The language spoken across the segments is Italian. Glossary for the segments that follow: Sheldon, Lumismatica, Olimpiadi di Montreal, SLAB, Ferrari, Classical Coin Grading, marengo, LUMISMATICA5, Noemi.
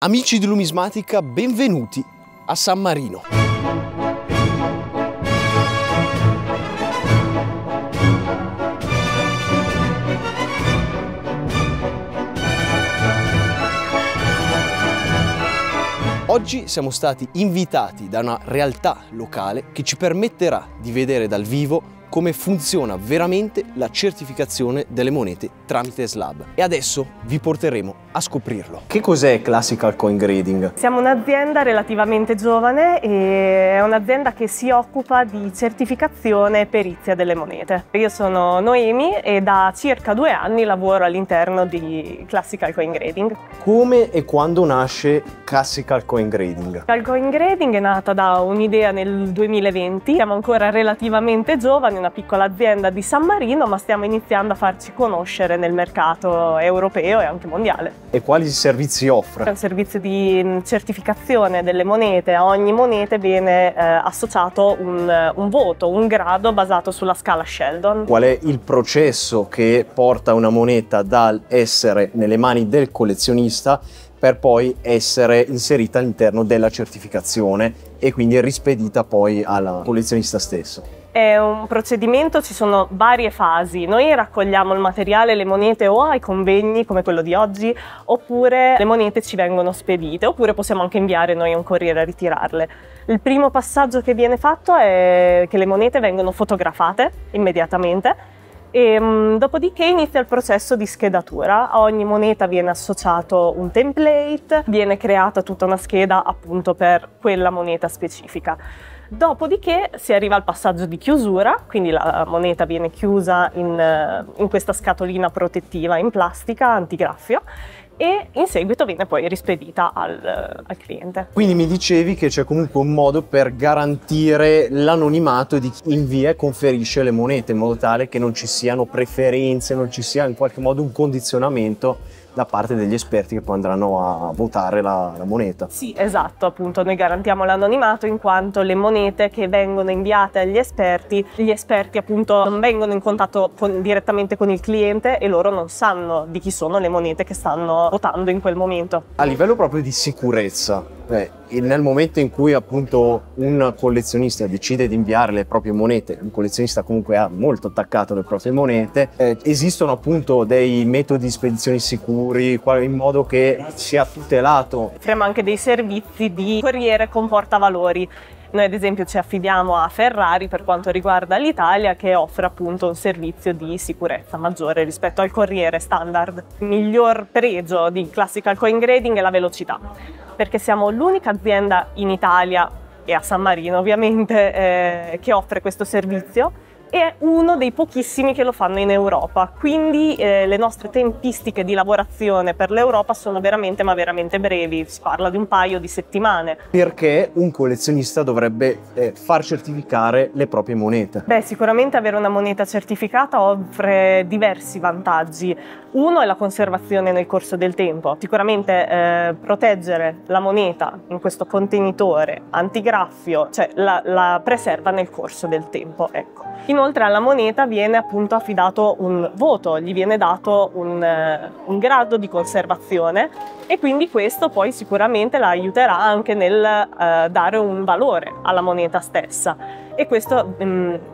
Amici di Lumismatica, benvenuti a San Marino. Oggi siamo stati invitati da una realtà locale che ci permetterà di vedere dal vivo come funziona veramente la certificazione delle monete tramite SLAB. E adesso vi porteremo a scoprirlo. Che cos'è Classical Coin Grading? Siamo un'azienda relativamente giovane e è un'azienda che si occupa di certificazione e perizia delle monete. Io sono Noemi e da circa 2 anni lavoro all'interno di Classical Coin Grading. Come e quando nasce Classical Coin Grading? Classical Coin Grading è nata da un'idea nel 2020, siamo ancora relativamente giovani, una piccola azienda di San Marino, ma stiamo iniziando a farci conoscere nel mercato europeo e anche mondiale. E quali servizi offre? C'è un servizio di certificazione delle monete. A ogni moneta viene associato un voto, un grado basato sulla scala Sheldon. Qual è il processo che porta una moneta dal essere nelle mani del collezionista per poi essere inserita all'interno della certificazione e quindi rispedita poi al collezionista stesso? È un procedimento, ci sono varie fasi. Noi raccogliamo il materiale, le monete o ai convegni come quello di oggi, oppure le monete ci vengono spedite, oppure possiamo anche inviare noi un corriere a ritirarle. Il primo passaggio che viene fatto è che le monete vengono fotografate immediatamente e dopodiché inizia il processo di schedatura. A ogni moneta viene associato un template, viene creata tutta una scheda appunto per quella moneta specifica. Dopodiché si arriva al passaggio di chiusura, quindi la moneta viene chiusa in questa scatolina protettiva in plastica antigraffio e in seguito viene poi rispedita al cliente. Quindi mi dicevi che c'è comunque un modo per garantire l'anonimato di chi invia e conferisce le monete, in modo tale che non ci siano preferenze, non ci sia in qualche modo un condizionamento da parte degli esperti che poi andranno a votare la moneta. Sì, esatto, appunto noi garantiamo l'anonimato in quanto le monete che vengono inviate agli esperti, appunto non vengono in contatto direttamente con il cliente e loro non sanno di chi sono le monete che stanno votando in quel momento. A livello proprio di sicurezza, nel momento in cui appunto un collezionista decide di inviare le proprie monete, un collezionista comunque ha molto attaccato le proprie monete, esistono appunto dei metodi di spedizione sicuri in modo che sia tutelato. Offriamo anche dei servizi di corriere con portavalori. Noi ad esempio ci affidiamo a Ferrari per quanto riguarda l'Italia, che offre appunto un servizio di sicurezza maggiore rispetto al corriere standard. Il miglior pregio di Classical Coin Grading è la velocità, perché siamo l'unica azienda in Italia e a San Marino ovviamente che offre questo servizio. È uno dei pochissimi che lo fanno in Europa, quindi le nostre tempistiche di lavorazione per l'Europa sono veramente ma veramente brevi, si parla di un paio di settimane. Perché un collezionista dovrebbe far certificare le proprie monete? Beh, sicuramente avere una moneta certificata offre diversi vantaggi. Uno è la conservazione nel corso del tempo, sicuramente proteggere la moneta in questo contenitore antigraffio, cioè la preserva nel corso del tempo, ecco. Inoltre alla moneta viene appunto affidato un voto, gli viene dato un grado di conservazione e quindi questo poi sicuramente la aiuterà anche nel dare un valore alla moneta stessa. E questo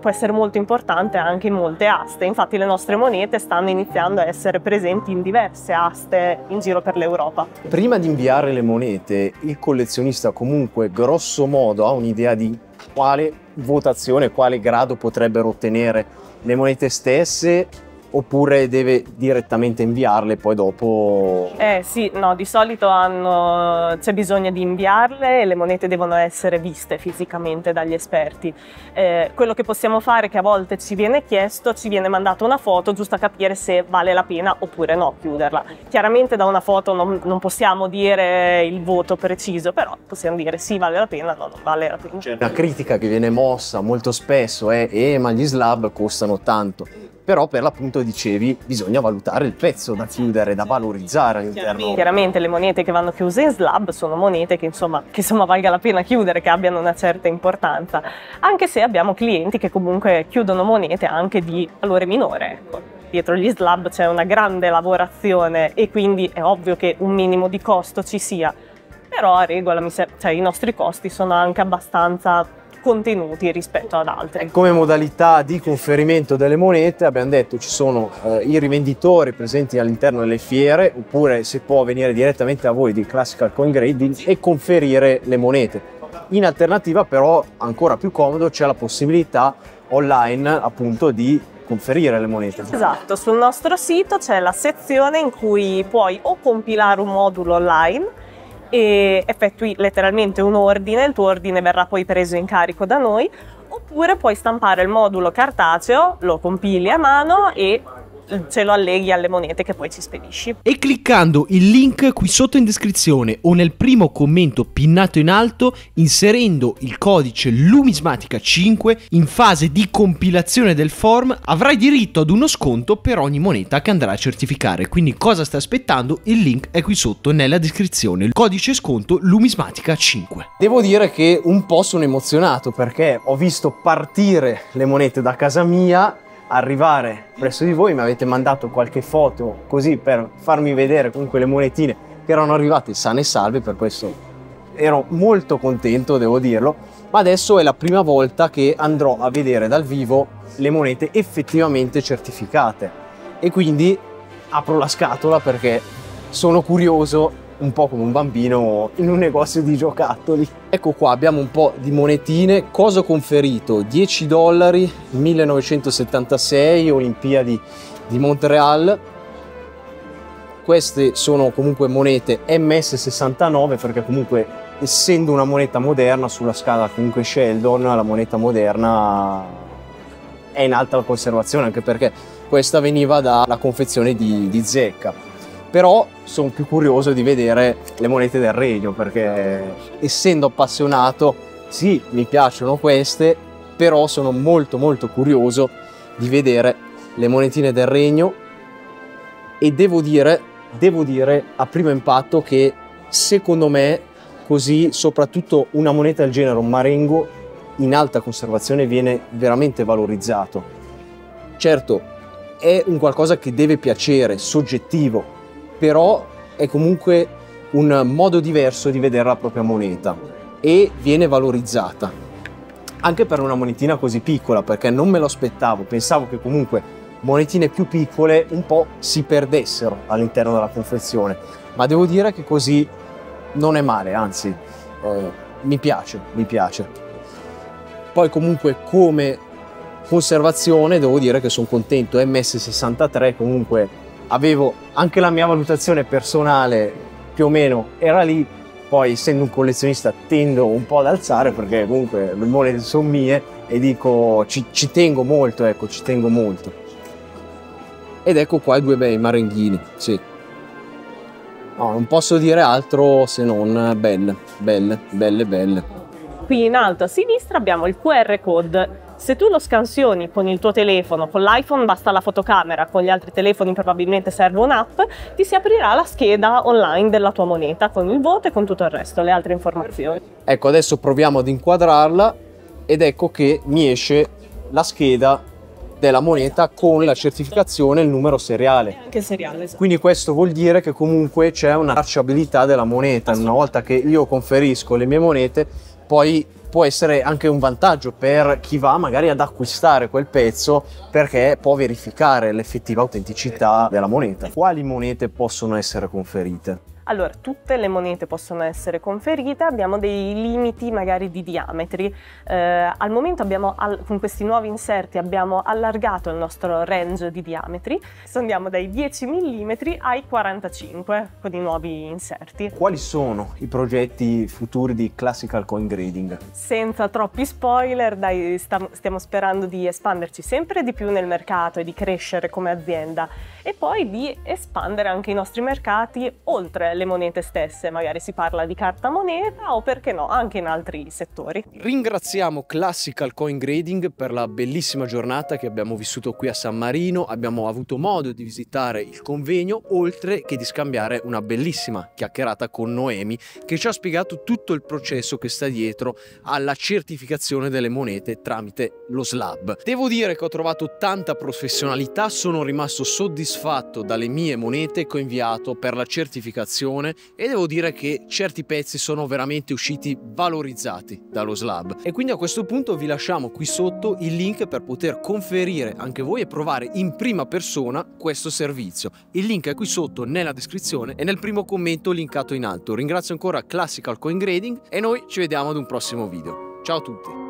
può essere molto importante anche in molte aste. Infatti le nostre monete stanno iniziando a essere presenti in diverse aste in giro per l'Europa. Prima di inviare le monete, il collezionista comunque grosso modo ha un'idea di quale votazione, quale grado potrebbero ottenere le monete stesse, oppure deve direttamente inviarle poi dopo? Sì, no, di solito c'è bisogno di inviarle e le monete devono essere viste fisicamente dagli esperti. Quello che possiamo fare, che a volte ci viene chiesto, ci viene mandata una foto giusto a capire se vale la pena oppure no chiuderla. Chiaramente da una foto non possiamo dire il voto preciso, però possiamo dire sì, vale la pena, no, non vale la pena. Una critica che viene mossa molto spesso è ma gli slab costano tanto. Però per l'appunto dicevi bisogna valutare il pezzo da chiudere, da valorizzare all'interno. Chiaramente le monete che vanno chiuse in slab sono monete che insomma valga la pena chiudere, che abbiano una certa importanza, anche se abbiamo clienti che comunque chiudono monete anche di valore minore. Dietro gli slab c'è una grande lavorazione e quindi è ovvio che un minimo di costo ci sia. però a regola cioè, i nostri costi sono anche abbastanza contenuti rispetto ad altri. Come modalità di conferimento delle monete abbiamo detto ci sono i rivenditori presenti all'interno delle fiere, oppure si può venire direttamente a voi di Classical Coin Grading e conferire le monete. In alternativa però ancora più comodo c'è la possibilità online appunto di conferire le monete. Esatto, sul nostro sito c'è la sezione in cui puoi o compilare un modulo online e effettui letteralmente un ordine, il tuo ordine verrà poi preso in carico da noi, oppure puoi stampare il modulo cartaceo, lo compili a mano e ce lo alleghi alle monete che poi ci spedisci. E cliccando il link qui sotto in descrizione o nel primo commento pinnato in alto, inserendo il codice LUMISMATICA5 in fase di compilazione del form, avrai diritto ad uno sconto per ogni moneta che andrà a certificare. Quindi cosa sta aspettando? Il link è qui sotto nella descrizione, il codice sconto LUMISMATICA5. Devo dire che un po' sono emozionato perché ho visto partire le monete da casa mia, arrivare presso di voi, mi avete mandato qualche foto così per farmi vedere comunque le monetine che erano arrivate sane e salve, per questo ero molto contento, devo dirlo, ma adesso è la prima volta che andrò a vedere dal vivo le monete effettivamente certificate e quindi apro la scatola perché sono curioso, un po' come un bambino in un negozio di giocattoli. Ecco qua, abbiamo un po' di monetine. Cosa ho conferito? 10 dollari, 1976, Olimpiadi di Montreal. Queste sono comunque monete MS69 perché comunque essendo una moneta moderna sulla scala comunque Sheldon, la moneta moderna è in alta conservazione anche perché questa veniva dalla confezione di zecca. Però sono più curioso di vedere le monete del regno perché essendo appassionato, sì, mi piacciono queste, però sono molto molto curioso di vedere le monetine del regno e devo dire a primo impatto che secondo me così soprattutto una moneta del genere, un marengo in alta conservazione viene veramente valorizzato. Certo, è un qualcosa che deve piacere, soggettivo, però è comunque un modo diverso di vedere la propria moneta e viene valorizzata anche per una monetina così piccola, perché non me lo aspettavo, pensavo che comunque monetine più piccole un po' si perdessero all'interno della confezione, ma devo dire che così non è male, anzi mi piace. Poi comunque come conservazione devo dire che sono contento, MS63 comunque avevo anche la mia valutazione personale più o meno era lì, poi essendo un collezionista tendo un po' ad alzare perché comunque le monete sono mie e dico ci tengo molto, ecco, ci tengo molto. Ed ecco qua i due bei marenghini, sì. No, non posso dire altro se non belle. Qui in alto a sinistra abbiamo il QR code. Se tu lo scansioni con il tuo telefono, con l'iPhone basta la fotocamera, con gli altri telefoni probabilmente serve un'app, ti si aprirà la scheda online della tua moneta con il voto e con tutto il resto, le altre informazioni. Ecco, adesso proviamo ad inquadrarla ed ecco che mi esce la scheda della moneta con la certificazione e il numero seriale. Anche seriale, esatto. Quindi questo vuol dire che comunque c'è una tracciabilità della moneta. Una volta che io conferisco le mie monete, poi può essere anche un vantaggio per chi va magari ad acquistare quel pezzo perché può verificare l'effettiva autenticità della moneta. Quali monete possono essere conferite? Allora, tutte le monete possono essere conferite, abbiamo dei limiti magari di diametri. Al momento abbiamo, con questi nuovi inserti abbiamo allargato il nostro range di diametri, andiamo dai 10 mm ai 45 con i nuovi inserti. Quali sono i progetti futuri di Classical Coin Grading? Senza troppi spoiler, dai, stiamo sperando di espanderci sempre di più nel mercato e di crescere come azienda e poi di espandere anche i nostri mercati oltre le monete stesse, magari si parla di carta moneta o perché no anche in altri settori. Ringraziamo Classical Coin Grading per la bellissima giornata che abbiamo vissuto qui a San Marino, abbiamo avuto modo di visitare il convegno oltre che di scambiare una bellissima chiacchierata con Noemi che ci ha spiegato tutto il processo che sta dietro alla certificazione delle monete tramite lo SLAB. Devo dire che ho trovato tanta professionalità, sono rimasto soddisfatto dalle mie monete che ho inviato per la certificazione produzione e devo dire che certi pezzi sono veramente usciti valorizzati dallo SLAB. E quindi a questo punto vi lasciamo qui sotto il link per poter conferire anche voi e provare in prima persona questo servizio. Il link è qui sotto nella descrizione e nel primo commento linkato in alto. Ringrazio ancora Classical Coin Grading e noi ci vediamo ad un prossimo video. Ciao a tutti!